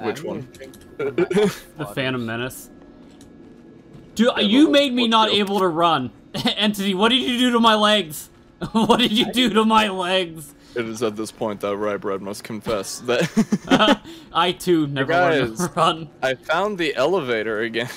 Which one? The Phantom Menace. Dude, you made me not able to run. Entity, what did you do to my legs? What did you do to my legs? It is at this point that Ryebread must confess that... I too never wanted to run. I found the elevator again.